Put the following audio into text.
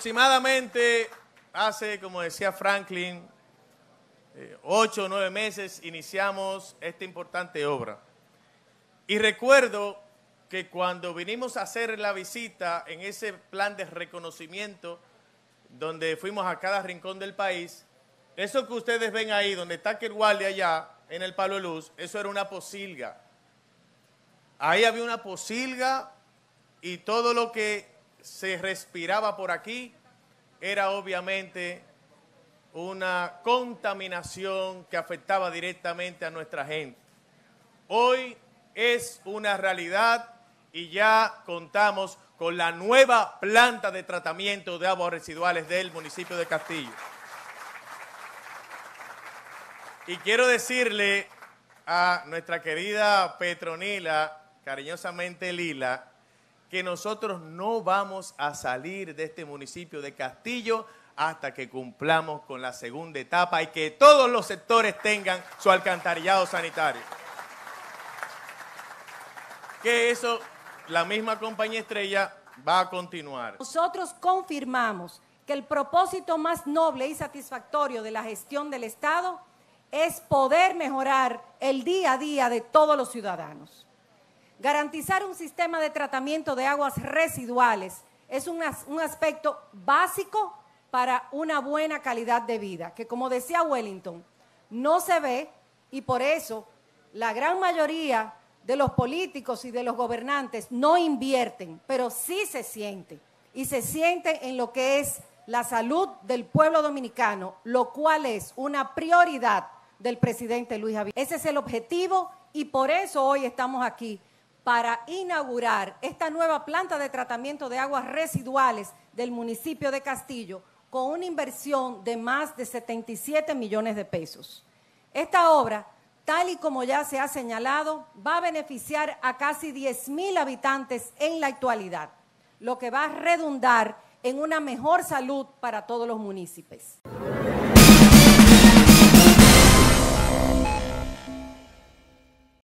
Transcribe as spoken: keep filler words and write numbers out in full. Aproximadamente hace, como decía Franklin, eh, ocho o nueve meses iniciamos esta importante obra. Y recuerdo que cuando vinimos a hacer la visita en ese plan de reconocimiento, donde fuimos a cada rincón del país, eso que ustedes ven ahí, donde está Kerwal de allá, en el Palo Luz, eso era una posilga. Ahí había una posilga y todo lo que se respiraba por aquí era obviamente una contaminación que afectaba directamente a nuestra gente. Hoy es una realidad y ya contamos con la nueva planta de tratamiento de aguas residuales del municipio de Castillo. Y quiero decirle a nuestra querida Petronila, cariñosamente Lila, que nosotros no vamos a salir de este municipio de Castillo hasta que cumplamos con la segunda etapa y que todos los sectores tengan su alcantarillado sanitario. Que eso, la misma compañía estrella va a continuar. Nosotros confirmamos que el propósito más noble y satisfactorio de la gestión del Estado es poder mejorar el día a día de todos los ciudadanos. Garantizar un sistema de tratamiento de aguas residuales es un, as, un aspecto básico para una buena calidad de vida, que como decía Wellington, no se ve y por eso la gran mayoría de los políticos y de los gobernantes no invierten, pero sí se siente y se siente en lo que es la salud del pueblo dominicano, lo cual es una prioridad del presidente Luis Abinader. Ese es el objetivo y por eso hoy estamos aquí, para inaugurar esta nueva planta de tratamiento de aguas residuales del municipio de Castillo con una inversión de más de setenta y siete millones de pesos. Esta obra, tal y como ya se ha señalado, va a beneficiar a casi diez mil habitantes en la actualidad, lo que va a redundar en una mejor salud para todos los municipios.